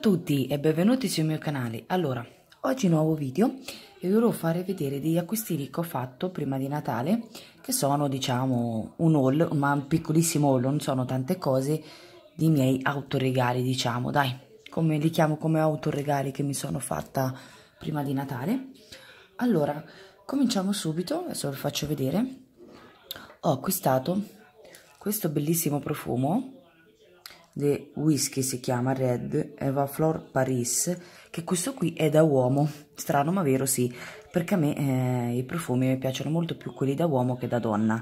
tutti e benvenuti sul mio canale. Allora, oggi nuovo video e vi volevo fare vedere degli acquistini che ho fatto prima di Natale, che sono diciamo un haul, ma un piccolissimo haul, non sono tante cose, di miei autoregali, diciamo, dai, come li chiamo, come autoregali che mi sono fatta prima di Natale. Allora, cominciamo subito, adesso vi faccio vedere. Ho acquistato questo bellissimo profumo, The Whisky, si chiama Red Eva Flor Paris, che questo qui è da uomo, strano ma vero, sì, perché a me i profumi mi piacciono molto più quelli da uomo che da donna.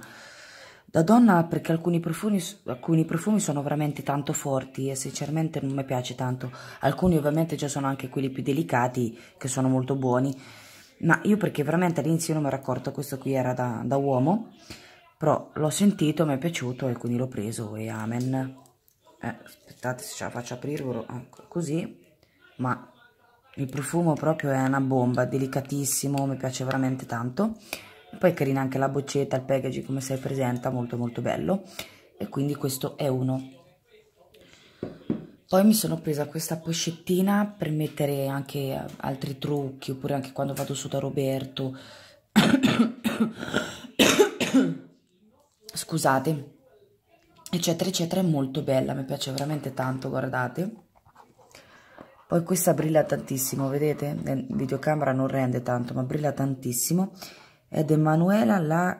Da donna perché alcuni profumi sono veramente tanto forti e sinceramente non mi piace tanto. Alcuni ovviamente già sono anche quelli più delicati, che sono molto buoni, ma io perché veramente all'inizio non mi ero accorta, questo qui era da uomo, però l'ho sentito, mi è piaciuto e quindi l'ho preso e amen. Aspettate se ce la faccio aprire, ecco, così, ma il profumo proprio è una bomba, delicatissimo, mi piace veramente tanto. E poi è carina anche la boccetta, il packaging come si presenta, molto molto bello, e quindi questo è uno. Poi mi sono presa questa pochettina per mettere anche altri trucchi, oppure anche quando vado su da Roberto scusate, eccetera eccetera. È molto bella, mi piace veramente tanto, guardate. Poi questa brilla tantissimo, vedete, in videocamera non rende tanto, ma brilla tantissimo, ed Emanuela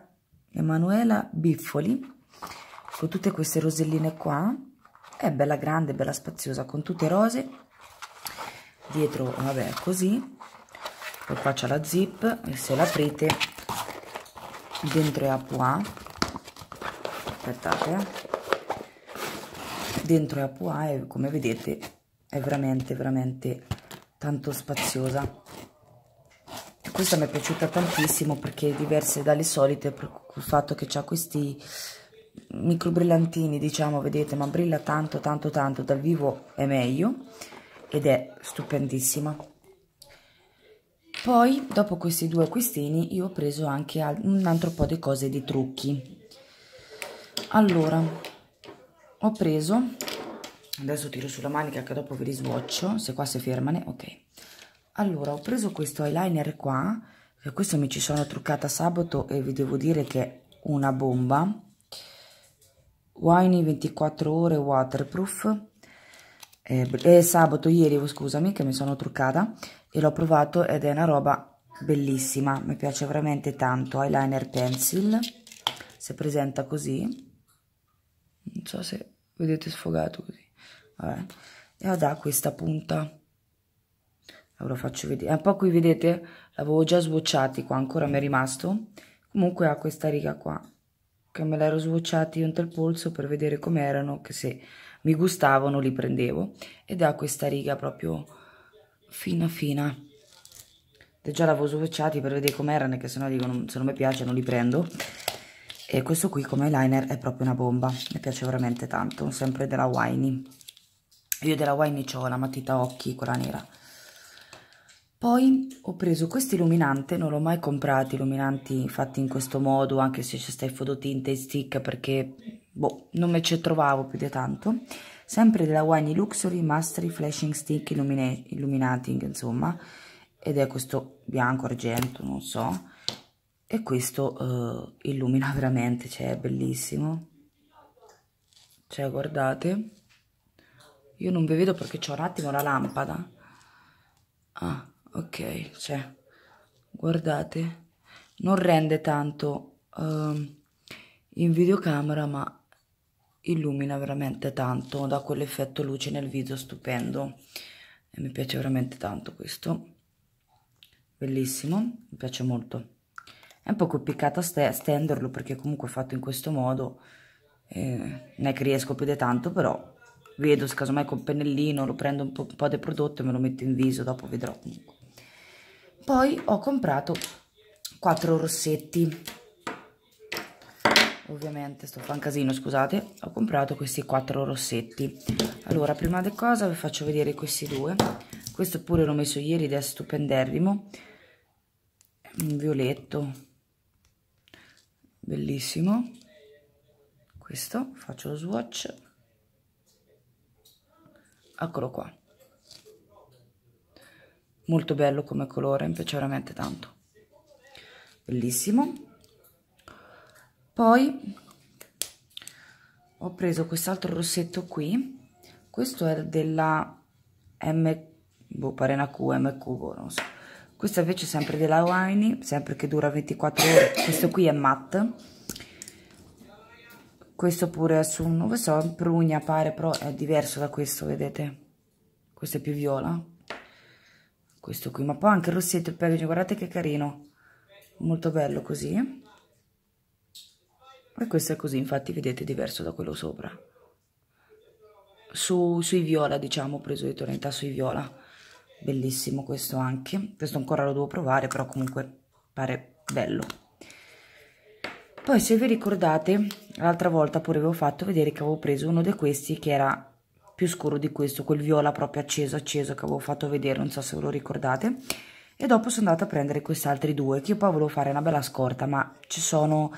Biffoli, con tutte queste roselline qua. È bella grande, bella spaziosa, con tutte rose dietro, vabbè, così. Poi qua c'è la zip e se l'aprite dentro è a pois, aspettate, dentro è a pois e come vedete è veramente veramente tanto spaziosa. Questa mi è piaciuta tantissimo perché è diversa dalle solite per il fatto che ha questi micro brillantini, diciamo, vedete, ma brilla tanto tanto tanto, dal vivo è meglio ed è stupendissima. Poi dopo questi due acquistini io ho preso anche un altro po' di cose, di trucchi. Allora, ho preso, adesso tiro sulla manica che dopo ve li swatcho, se qua si fermane, ok. Allora, ho preso questo eyeliner qua, e questo mi ci sono truccata sabato e vi devo dire che è una bomba. Winy 24 ore waterproof, sabato, ieri, scusami, che mi sono truccata e l'ho provato ed è una roba bellissima, mi piace veramente tanto. Eyeliner pencil, si presenta così, non so se vedete, sfogato così, vabbè, e ha questa punta, ve lo faccio vedere, un po' qui vedete, l'avevo già swatchati qua, ancora mi è rimasto, comunque ha questa riga qua, che me l'ero swatchati oltre il polso per vedere com'erano, che se mi gustavano li prendevo, ed ha questa riga proprio fina fina, e già l'avevo swatchati per vedere com'erano, che se no dico, se non mi piace non li prendo. E questo qui come eyeliner è proprio una bomba, mi piace veramente tanto, sempre della Winy. Io della Winy ho la matita occhi, quella nera. Poi ho preso questo illuminante, non l'ho mai comprato, illuminanti fatti in questo modo, anche se c'è stai fototinta e stick, perché boh, non me ci trovavo più di tanto. Sempre della Winy Luxury Mastery Flashing Stick Illuminating, insomma, ed è questo bianco, argento, non so. E questo illumina veramente, cioè è bellissimo, cioè guardate, io non vi vedo perché c'ho un attimo la lampada, ah ok, cioè guardate, non rende tanto in videocamera ma illumina veramente tanto, dà quell'effetto luce nel viso stupendo e mi piace veramente tanto questo, bellissimo, mi piace molto. È un po' complicata stenderlo perché comunque è fatto in questo modo, non è che riesco più di tanto, però vedo, se casomai con pennellino lo prendo un po' di prodotto e me lo metto in viso, dopo vedrò comunque. Poi ho comprato 4 rossetti, ovviamente sto fa un casino, scusate, ho comprato questi 4 rossetti. Allora, prima di cosa vi faccio vedere questi due, questo pure l'ho messo ieri ed è stupenderrimo, un violetto bellissimo, questo, faccio lo swatch, eccolo qua, molto bello come colore, mi piace veramente tanto, bellissimo. Poi ho preso quest'altro rossetto qui, questo è della M, boh, Parena Q, M Cubo, non so. Questo invece è sempre della Winy, sempre che dura 24 ore. Questo qui è matte. Questo pure è su un, non so, un prugna pare, però è diverso da questo, vedete? Questo è più viola. Questo qui, ma poi anche il rossetto e il packaging, guardate che carino. Molto bello così. E questo è così, infatti, vedete, diverso da quello sopra. Sui viola, diciamo, ho preso di tonalità sui viola. Bellissimo questo anche, questo ancora lo devo provare, però comunque pare bello. Poi, se vi ricordate, l'altra volta pure vi ho fatto vedere che avevo preso uno di questi che era più scuro di questo, quel viola proprio acceso che avevo fatto vedere, non so se ve lo ricordate. E dopo sono andata a prendere questi altri due, che io poi volevo fare una bella scorta, ma ci sono,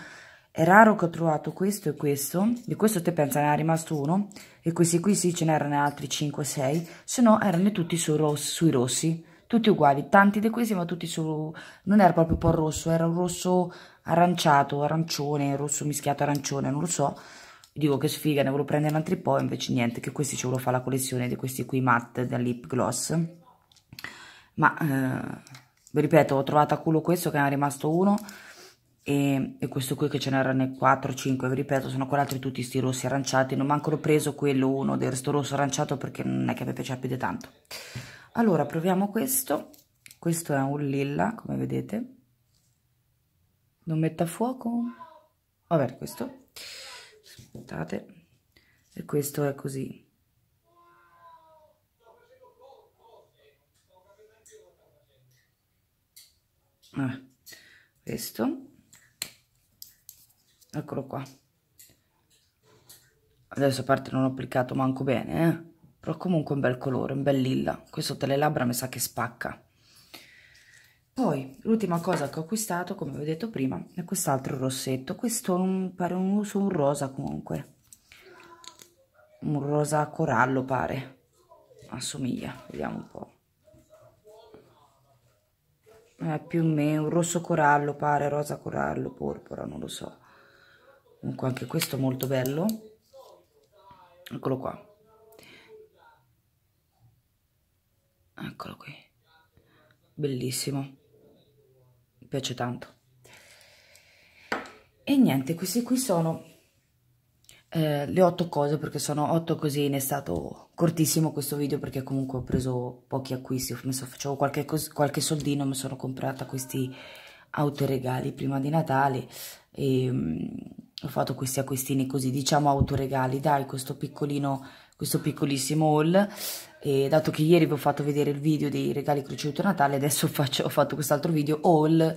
è raro che ho trovato questo e questo. Di questo te pensa ne è rimasto uno, e questi qui sì, ce n'erano altri 5 o 6, se no erano tutti sui rossi, tutti uguali, tanti di questi ma tutti su, non era proprio un po' rosso, era un rosso aranciato, arancione, rosso mischiato arancione, non lo so. Dico che sfiga, ne volevo prendere altri po', invece niente, che questi ci volevo fare la collezione di questi qui matte da lip gloss, ma vi ripeto, ho trovato a culo questo che ne è rimasto uno, e questo qui che ce n'erano 4 o 5, vi ripeto, sono con altri tutti sti rossi aranciati, non manco l'ho preso quello uno del resto rosso aranciato perché non è che mi piace più di tanto. Allora proviamo questo è un lilla, come vedete, non metta a fuoco, vabbè, questo, aspettate, e questo è così, vabbè, questo, eccolo qua. Adesso, a parte non ho applicato manco bene, però comunque un bel colore, un bel lilla, questo sotto le labbra mi sa che spacca. Poi l'ultima cosa che ho acquistato, come vi ho detto prima, è quest'altro rossetto, questo pare un uso, un rosa, comunque un rosa corallo pare, assomiglia, vediamo un po', più o meno un rosso corallo pare, rosa corallo, porpora, non lo so. Comunque anche questo molto bello, eccolo qua, eccolo qui, bellissimo, mi piace tanto. E niente, questi qui sono le 8 cose, perché sono 8 cosine, è stato cortissimo questo video perché comunque ho preso pochi acquisti, facevo qualche soldino, mi sono comprata questi autoregali prima di Natale e ho fatto questi acquistini così, diciamo autoregali, dai, questo piccolissimo haul. E dato che ieri vi ho fatto vedere il video dei regali che ho ricevuto a Natale, adesso ho fatto quest'altro video haul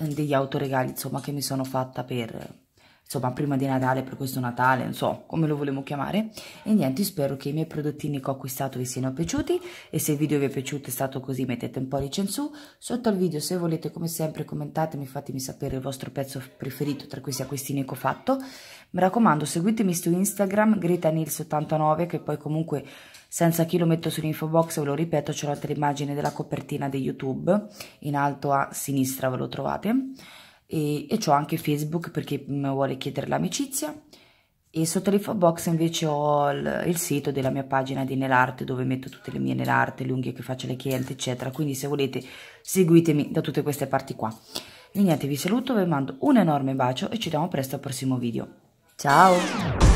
degli autoregali, insomma, che mi sono fatta per, insomma, prima di Natale, per questo Natale, non so come lo volevo chiamare. E niente, spero che i miei prodottini che ho acquistato vi siano piaciuti, e se il video vi è piaciuto, è stato così, mettete un pollice in su sotto al video, se volete, come sempre, commentatemi, fatemi sapere il vostro pezzo preferito tra questi acquistini che ho fatto. Mi raccomando, seguitemi su Instagram, gretanils89, che poi comunque senza chi lo metto sull'info box, ve lo ripeto, c'è l'altra immagine della copertina di YouTube, in alto a sinistra ve lo trovate. E c'ho anche Facebook per chi mi vuole chiedere l'amicizia, e sotto l'info box invece ho il sito della mia pagina di Nelarte, dove metto tutte le mie Nelarte, le unghie che faccio alle clienti, eccetera, quindi se volete seguitemi da tutte queste parti qua. E niente, vi saluto, vi mando un enorme bacio e ci vediamo presto al prossimo video, ciao!